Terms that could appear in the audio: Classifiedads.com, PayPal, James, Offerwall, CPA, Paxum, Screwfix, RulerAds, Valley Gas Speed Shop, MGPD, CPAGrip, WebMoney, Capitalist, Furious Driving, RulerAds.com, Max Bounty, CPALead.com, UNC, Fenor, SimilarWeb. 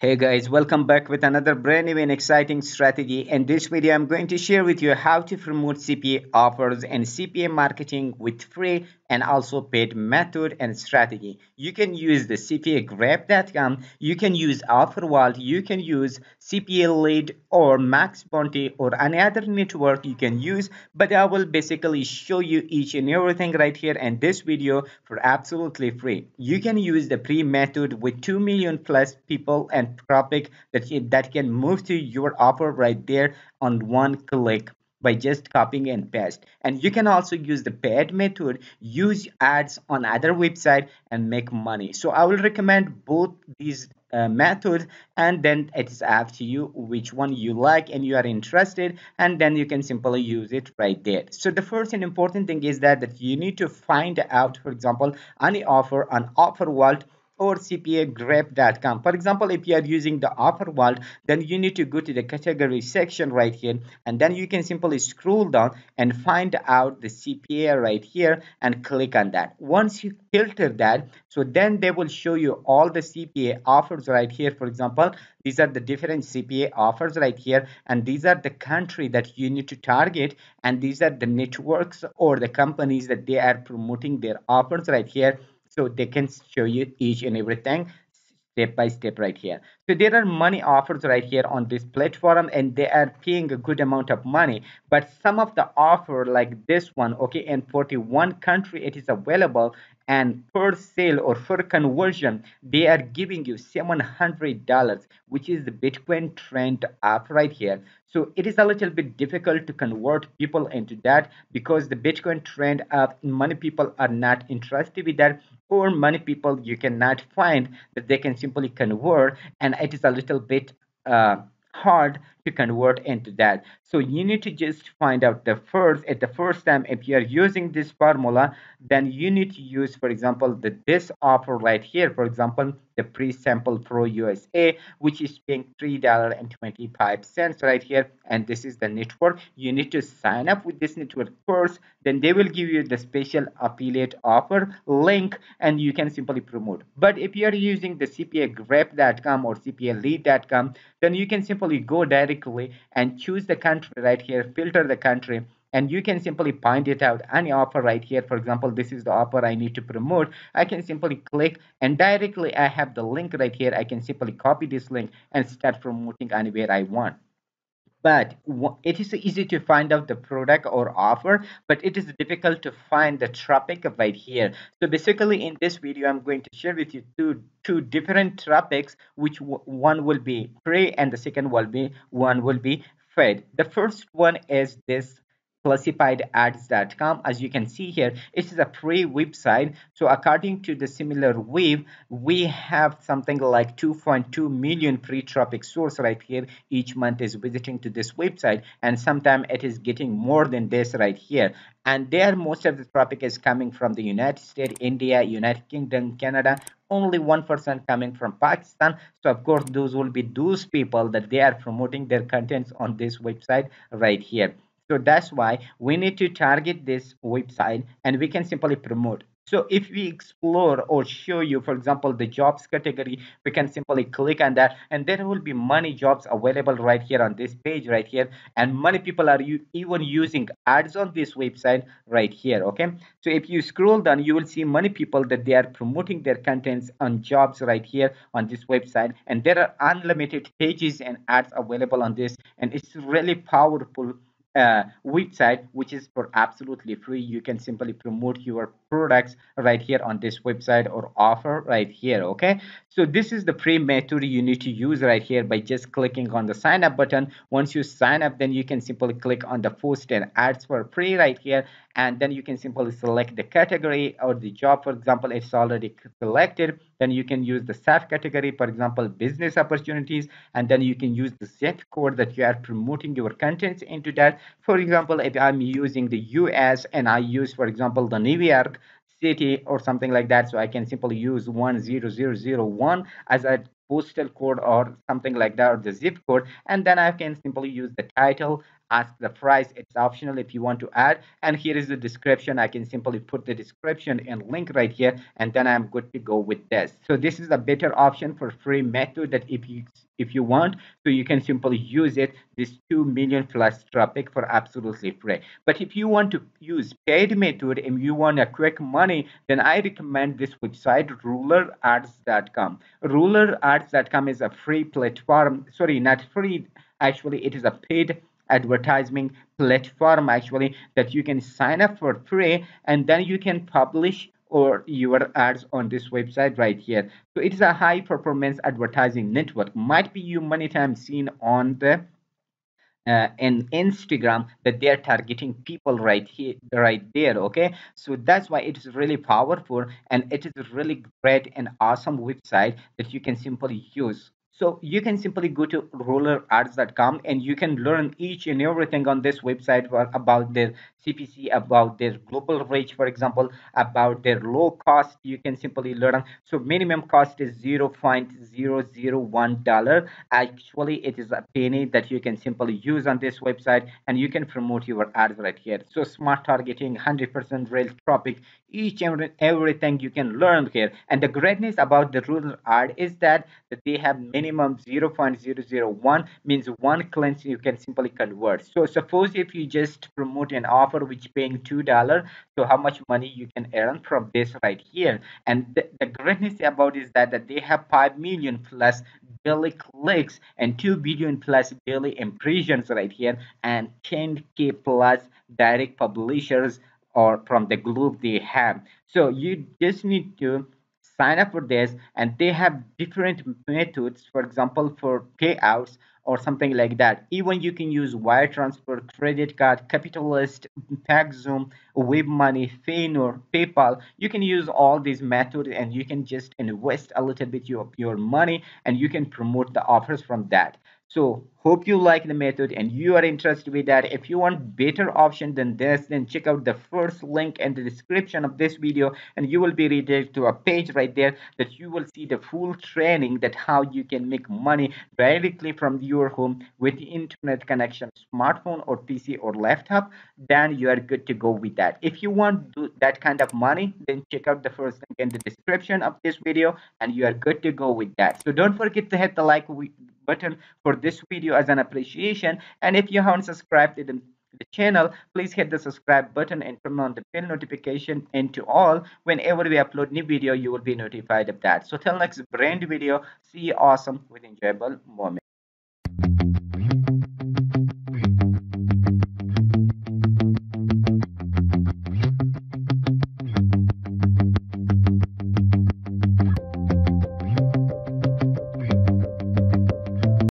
Hey guys, welcome back with another brand new and exciting strategy. In this video, I'm going to share with you how to promote CPA offers and CPA marketing with free and also paid method and strategy. You can use the CPAGrip.com, you can use Offerwall, you can use CPA Lead or Max Bounty or any other network you can use, but I will basically show you each and everything right here in this video for absolutely free. You can use the free method with 2 million plus people and topic that can move to your offer right there on one click by just copying and paste. And you can also use the paid method, use ads on other website and make money. So I will recommend both these methods, and then it's up to you which one you like and you are interested, and then you can simply use it right there. So the first and important thing is that you need to find out, for example, any offer on Offerwall or CPAGrip.com. For example, if you are using the Offerwall, then you need to go to the category section right here, and then you can simply scroll down and find out the CPA right here and click on that. Once you filter that, so then they will show you all the CPA offers right here. For example, these are the different CPA offers right here, and these are the country that you need to target, and these are the networks or the companies that they are promoting their offers right here. So they can show you each and everything step by step right here. So there are money offers right here on this platform, and they are paying a good amount of money. But some of the offer like this one, okay, in 41 country it is available, and per sale or per conversion they are giving you $700, which is the Bitcoin trend up right here. So it is a little bit difficult to convert people into that, because the Bitcoin trend up, many people are not interested with that, or many people you cannot find that they can simply convert, and it is a little bit hard to convert into that. So you need to just find out the first time if you are using this formula, then you need to use, for example, this offer right here, for example, the pre-sample pro USA, which is paying $3.25 right here, and this is the network. You need to sign up with this network first, then they will give you the special affiliate offer link, and you can simply promote. But if you are using the CPAGrip.com or CPALead.com, then you can simply go directly and choose the country right here, filter the country, and you can simply find it out any offer right here. For example, this is the offer I need to promote. I can simply click, and directly I have the link right here. I can simply copy this link and start promoting anywhere I want. But it is easy to find out the product or offer, but it is difficult to find the topic right here. So basically in this video, I'm going to share with you two different topics, which one will be free and the second will be paid. The first one is this Classifiedads.com. As you can see here, it is a free website. So according to the SimilarWeb, we have something like 2.2 million free traffic source right here each month is visiting to this website, and sometimes it is getting more than this right here. And there most of the traffic is coming from the United States, India, United Kingdom, Canada, only 1% coming from Pakistan. So of course those will be those people that they are promoting their contents on this website right here. So that's why we need to target this website, and we can simply promote. So if we explore or show you, for example, the jobs category, we can simply click on that, and there will be many jobs available right here on this page right here. And many people are even using ads on this website right here. Okay. So if you scroll down, you will see many people that they are promoting their contents on jobs right here on this website. And there are unlimited pages and ads available on this. And it's really powerful website, which is for absolutely free. You can simply promote your products right here on this website or offer right here. Okay, so this is the free method you need to use right here by just clicking on the sign up button. Once you sign up, then you can simply click on the post and ads for free right here, and then you can simply select the category or the job. For example, it's already selected. Then you can use the subcategory, for example, business opportunities, and then you can use the zip code that you are promoting your contents into that. For example, if I'm using the US and I use, for example, the New York City or something like that, so I can simply use 10001 as a postal code or something like that, or the zip code, and then I can simply use the title, ask the price. It's optional if you want to add, and here is the description. I can simply put the description and link right here, and then I'm good to go with this. So this is a better option for free method that if you want, so you can simply use it, this 2 million plus traffic for absolutely free. But if you want to use paid method and you want a quick money, then I recommend this website, RulerAds.com. RulerAds.com is a free platform, sorry, not free, actually it is a paid advertising platform actually, that you can sign up for free, and then you can publish or your ads on this website right here. So it is a high performance advertising network. Might be you many times seen on the and Instagram that they are targeting people right here, right there. Okay, so that's why it is really powerful, and it is a really great and awesome website that you can simply use. So you can simply go to RulerAds.com and you can learn each and everything on this website about their CPC, about their global reach, for example, about their low cost. You can simply learn. So minimum cost is $0.001. Actually, it is a penny that you can simply use on this website, and you can promote your ads right here. So smart targeting, 100% real traffic, each and everything you can learn here. And the greatness about the RulerAds is that they have many minimum 0.001 means one client you can simply convert. So suppose if you just promote an offer which paying $2, so how much money you can earn from this right here. And the greatness about is that they have 5 million plus daily clicks and 2 billion plus daily impressions right here, and 10K plus direct publishers or from the globe they have. So you just need to sign up for this, and they have different methods, for example, for payouts or something like that. Even you can use wire transfer, credit card, Capitalist, Paxum, WebMoney, Fenor, PayPal. You can use all these methods, and you can just invest a little bit of your money, and you can promote the offers from that. So hope you like the method and you are interested with that. If you want better option than this, then check out the first link in the description of this video, and you will be redirected to a page right there that you will see the full training that how you can make money directly from your home with internet connection, smartphone or PC or laptop. Then you are good to go with that. If you want to do that kind of money, then check out the first link in the description of this video, and you are good to go with that. So don't forget to hit the like button for this video as an appreciation, and if you haven't subscribed to the channel, please hit the subscribe button and turn on the bell notification into all. Whenever we upload new video, you will be notified of that. So till next brand video, see you awesome with enjoyable moments.